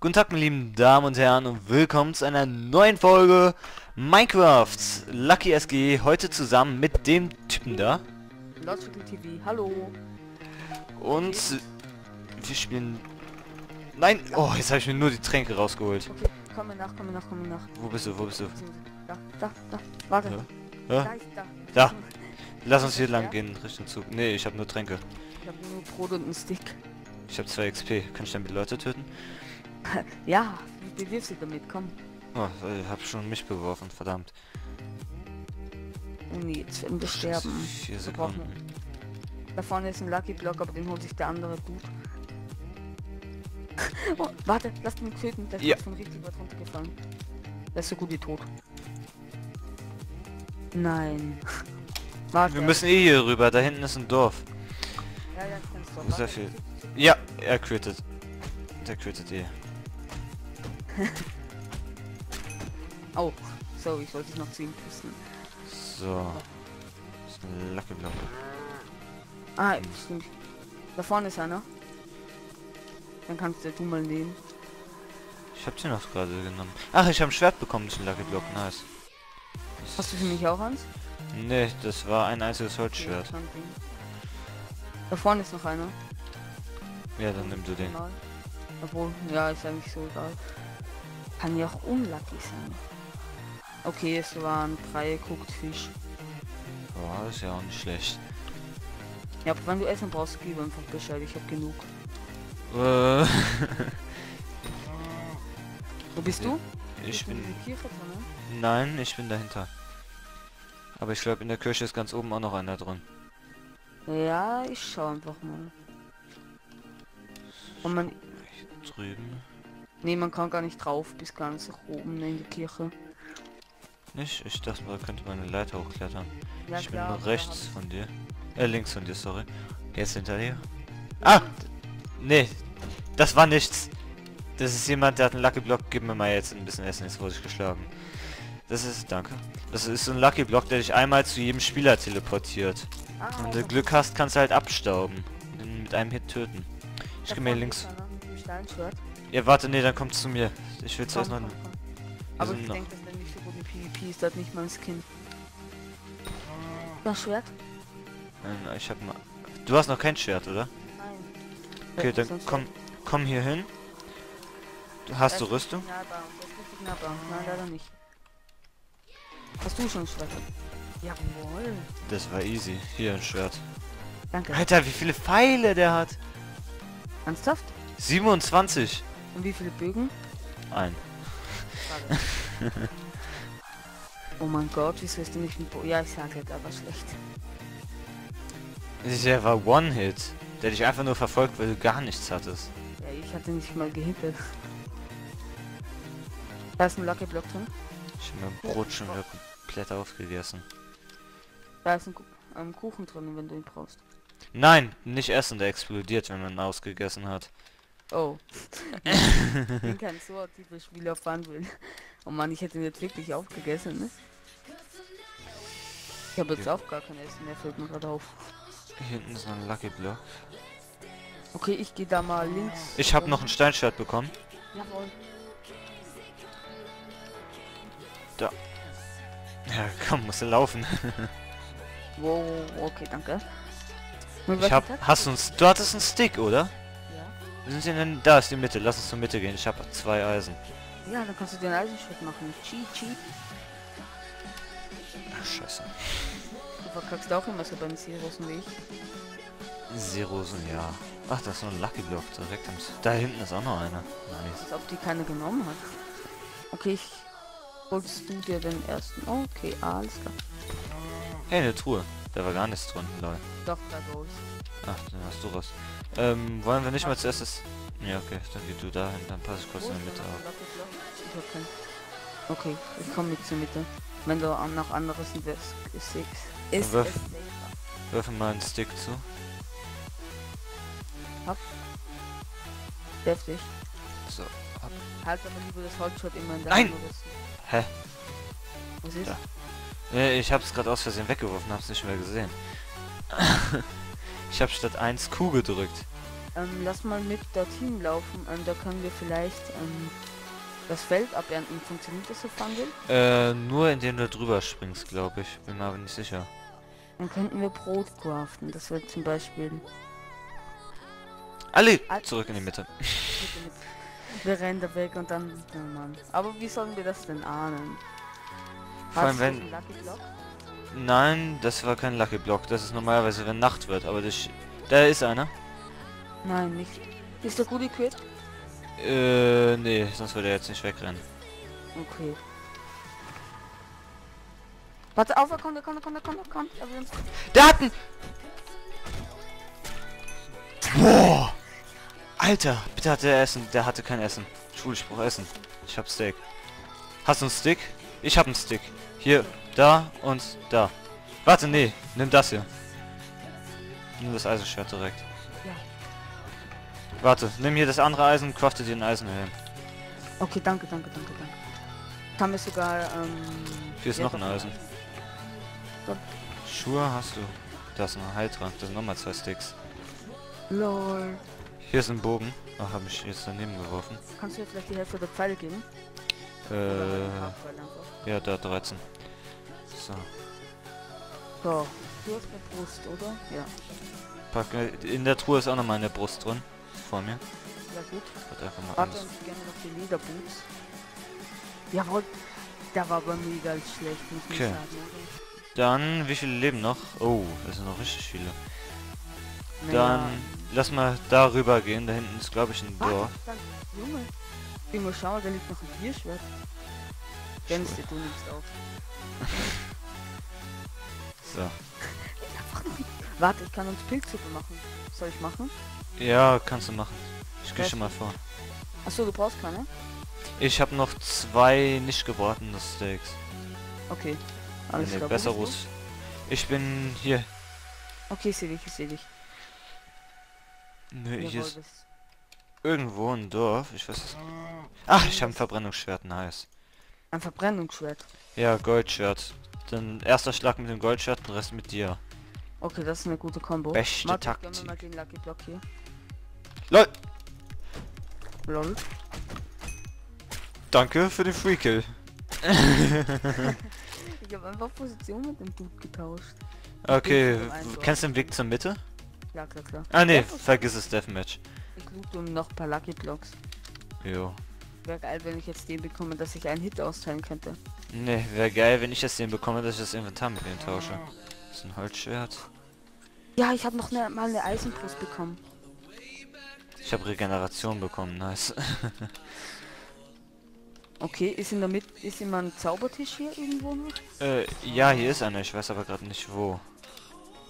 Guten Tag, meine lieben Damen und Herren, und willkommen zu einer neuen Folge Minecraft Lucky SG, heute zusammen mit dem Typen da. TV, hallo. Und wir spielen... Nein! Oh, jetzt habe ich mir nur die Tränke rausgeholt. Okay, komm mir nach, komm mir nach, komm mir nach. Wo bist du, wo bist du? Da, da, da. Warte. Ja. Da, da. Da. Lass uns hier lang gehen, Richtung Zug. Nee, ich habe nur Tränke. Ich habe nur Brot und einen Stick. Ich habe 2 XP. Kann ich damit Leute töten? Ja, wie bewirfst du damit? Komm. Oh, ich habe schon mich beworfen, verdammt. Oh nee, jetzt werden wir sterben. 4 Sekunden. Da vorne ist ein Lucky Block, aber den holt sich der andere gut. Oh, warte, lass mich töten. Der ist von richtig weit runtergefallen. Der ist so gut wie tot. Nein. Warte. Wir müssen eh hier rüber, da hinten ist ein Dorf. Ja, ja, ich kenn's doch. Ja, er crittet. Der crittet eh. Oh, sorry, ich wollte dich noch 10 küssen. So. Das ist ein Lucky Block. Ah, stimmt. Da vorne ist einer. Dann kannst du mal nehmen. Ich hab den auch gerade genommen. Ach, ich habe ein Schwert bekommen, das ist ein Lucky Block, nice. Das hast du für mich auch eins? Nee, das war ein einziges Holzschwert. Okay, da vorne ist noch einer. Ja, dann nimm du den. Obwohl, ja, ist eigentlich so egal. Kann ja auch unlucky sein. Okay, es waren 3 Kuckfisch. Boah, ist ja auch nicht schlecht. Ja, aber wenn du Essen brauchst, gib einfach Bescheid, ich hab genug. Wo bist du? Ich bin... Nein, ich bin dahinter. Aber ich glaube, in der Kirche ist ganz oben auch noch einer drin. Ja, ich schau einfach mal. Und man... Drüben? Nee, man kann gar nicht drauf, bis ganz nach oben in die Kirche. Nicht? Ich dachte, man könnte meine Leiter hochklettern. Ja, ich bin nur rechts von dir. Links von dir, sorry. Jetzt hinter dir. Ah! Nee, das war nichts. Das ist jemand, der hat einen Lucky Block. Gib mir mal jetzt ein bisschen Essen, jetzt wurde ich geschlagen. Das ist, danke. Das ist so ein Lucky Block, der dich einmal zu jedem Spieler teleportiert. Ah, wenn du Glück hast, kannst du halt abstauben. Den mit einem Hit töten. Ich geh mir links. Ja, warte, nee, dann kommt zu mir. Ich will zuerst noch... Aber ich denke, das ist nicht so gut wie PvP, ist das nicht mein Skin. Das Schwert? Nein, ich hab mal... Du hast noch kein Schwert, oder? Okay, dann komm hier hin. Hast du Rüstung? Ja, da. Nein, leider nicht. Hast du schon ein Schwert? Jawohl. Das war easy. Hier ein Schwert. Danke. Alter, wie viele Pfeile der hat. Ernsthaft? 27. Und wie viele Bögen? 1. Oh mein Gott, wieso ist denn nicht ein Bogen? Ja, ich sag jetzt aber schlecht. Der war One-Hit. Der dich einfach nur verfolgt, weil du gar nichts hattest. Ja, ich hatte nicht mal gehittet. Da ist ein Lucky Block drin. Ich habe mein Brot schon wieder komplett aufgegessen. Da ist ein Kuchen drin, wenn du ihn brauchst. Nein, nicht essen, der explodiert, wenn man ihn ausgegessen hat. Oh. Ich bin kein so typischer Spieler fahren will. Oh Mann, ich hätte ihn jetzt wirklich aufgegessen, ne? Ich habe jetzt auch gar kein Essen mehr, fällt mir gerade auf. Hinten ist ein Lucky Block. Okay, ich gehe da mal links. Ich habe noch ein Steinschwert bekommen. Jawohl. Da. Ja, komm, musst du laufen. Wow, okay, danke. Ich hab... Hast du einen... Du hattest einen Stick, oder? Ja. Sind sie denn... Da ist die Mitte. Lass uns zur Mitte gehen. Ich habe 2 Eisen. Ja, dann kannst du den Eisenschwert machen. Chi. Ach, scheiße. Du verkackst auch immer so bei den Seerosen wie ich. Seerosen, ja. Ach, da ist noch ein Lucky Block direkt am... Da hinten ist auch noch einer. Nice. Als ob die keine genommen hat. Okay, ich... Holst du dir den ersten? Okay, alles klar. Hey, eine Truhe. Da war gar nichts drin, lol. Doch, da raus. Ach, dann hast du raus. Wollen wir nicht mal zuerst das... Ja, okay, dann geh du dahin, dann passe ich kurz in der Mitte auf. Okay, ich komme mit zur Mitte. Wenn du noch andere sind, das ist 6. Ist Wirf mal einen Stick zu. Hopp. Deftig. So, hopp. Halt aber lieber das Holzschwert immer in der Hand. Nein! Hä? Was ist? Da. Ich hab's gerade aus Versehen weggeworfen, hab's nicht mehr gesehen. Ich hab statt 1 Q gedrückt. Lass mal mit der Team laufen, da können wir vielleicht das Feld abernten. Funktioniert das so, Fangel? Nur indem du drüber springst, glaube ich. Bin mir aber nicht sicher. Dann könnten wir Brot craften, das wird zum Beispiel... Alle zurück in die Mitte. Wir rennen da weg und dann... Oh Mann. Aber wie sollen wir das denn ahnen? Vor allem wenn... Nein, das war kein Lucky Block. Das ist normalerweise, wenn Nacht wird. Aber das... Da ist einer. Nein, nicht. Ist der gut equipped? Nee, sonst würde er jetzt nicht wegrennen. Okay. Warte auf, er kommt. Daten! Boah! Alter, bitte hatte er Essen. Der hatte kein Essen. Schwulspruch, Essen. Ich hab Steak. Hast du einen Stick? Ich hab einen Stick. Hier, da und da. Warte, nee. Nimm das hier. Nimm das Eisenschwert direkt. Ja. Warte, nimm hier das andere Eisen, crafte dir den Eisenhelm. Okay, danke. Kann mir sogar, hier ist noch ein Eisen. Schuhe hast du. Da ist ein Heiltrank. Da sind nochmal 2 Sticks. Lol. Hier ist ein Bogen. Ach, hab ich jetzt daneben geworfen. Kannst du mir vielleicht die Hälfte der Pfeile geben? Ja, da 13. So. So. Du hast eine Brust, oder? Ja. Pack, in der Truhe ist auch nochmal eine Brust drin. Vor mir. Ja, gut. Warte, ich gerne noch die Lederboots. Jawohl. Da war aber mega schlecht. Okay. Dann, wie viele leben noch? Oh, das sind noch richtig viele. Naja. Dann lass mal da rüber gehen. Da hinten ist, glaube ich, ein Dorf. Junge. Ich muss schauen, da liegt noch ein Bierschwert. Kennst du nimmst auf. So. Warte, ich kann uns Pilzsuppe machen. Soll ich machen? Ja, kannst du machen. Ich gehe schon mal vor. Achso, du brauchst keine? Ich habe noch 2 nicht gebratene Steaks. Okay. Alles klar. Besser Russ. Ich bin hier. Okay, ich seh dich. Nö, hier ist irgendwo ein Dorf. Ich weiß es nicht. Ach, ich habe ein Verbrennungsschwert, nice. Ein Verbrennungsschwert? Ja, Goldschwert. Dann erster Schlag mit dem Goldschwert, den Rest mit dir. Okay, das ist eine gute Kombo. Beste Taktik. Können wir mal den Lucky Block hier. LOL! LOL. Danke für den Freekill. Ich habe einfach Position mit dem Dude getauscht. Okay, kennst du den Weg zur Mitte? Ja, klar. Ah ne, vergiss es, Deathmatch. Ich loot um noch ein paar Lucky Blocks. Jo. Wäre geil, wenn ich jetzt den bekomme, dass ich einen Hit austeilen könnte. Ne, wäre geil, wenn ich jetzt den bekomme, dass ich das Inventar mit dem tausche. Das ist ein Holzschwert. Ja, ich habe noch mal eine Eisenbrust bekommen. Ich habe Regeneration bekommen, nice. Okay, ist immer ein Zaubertisch hier irgendwo noch? Ja, hier ist einer, ich weiß aber gerade nicht wo.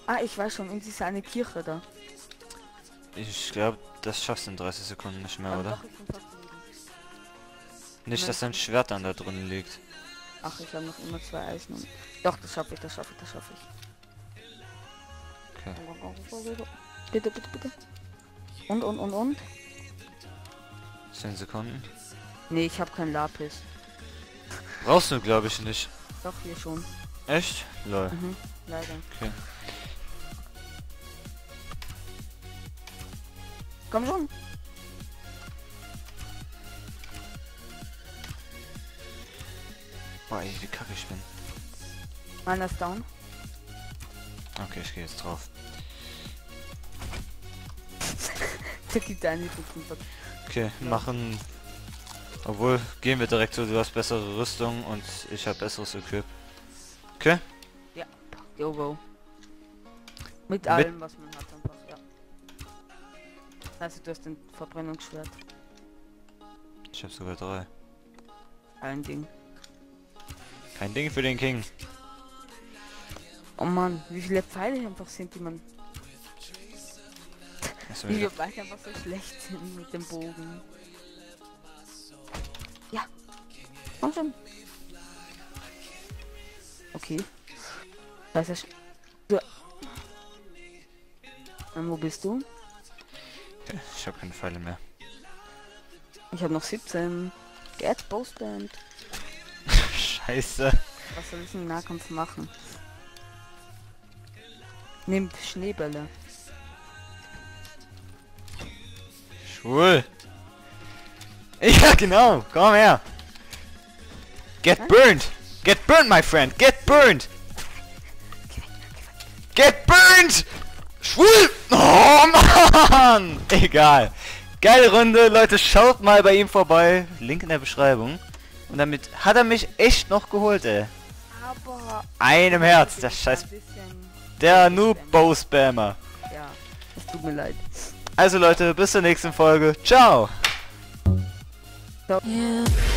Ah, ich weiß schon, irgendwie ist eine Kirche da. Ich glaube, das schaffst du in 30 Sekunden nicht mehr, oder? Nicht, dass dein Schwert dann da drin liegt. Ach, ich habe noch immer 2 Eisen. Und... Doch, das schaffe ich. Okay. Bitte. Und? 10 Sekunden. Nee, ich habe kein Lapis. Brauchst du, glaube ich, nicht. Doch, hier schon. Echt? Lol. Mhm, leider. Okay. Komm schon. Boah, ey, wie kacke ich bin. Einer ist down. Okay, ich gehe jetzt drauf. Der gibt einen Hüpfen. Okay, machen... Obwohl, gehen wir direkt zu, du hast bessere Rüstung und ich habe besseres Equip. Okay? Ja, yo go. Mit allem, was man hat einfach, ja. Also du hast den Verbrennungsschwert. Ich habe sogar 3. Ein Ding. Kein Ding für den King. Oh Mann, wie viele Pfeile einfach sind, die man... Wie viele Pfeile einfach so schlecht sind mit dem Bogen. Ja. Komm schon. Okay. Weiß ich. Ja. Und wo bist du? Ich habe keine Pfeile mehr. Ich habe noch 17. Get Bowstand. Scheiße. Was soll ich im Nahkampf machen? Nimm Schneebälle. Schwul. Ja, genau. Komm her. Get burned. Get burned, my friend. Get burned. Get burned. Schwul. Oh, Mann. Egal. Geile Runde. Leute, schaut mal bei ihm vorbei. Link in der Beschreibung. Und damit hat er mich echt noch geholt, ey. Aber... einem Herz. Der Scheiß... der Noob-Bow-Spammer. Ja, es tut mir leid. Also Leute, bis zur nächsten Folge. Ciao! Ciao. Yeah.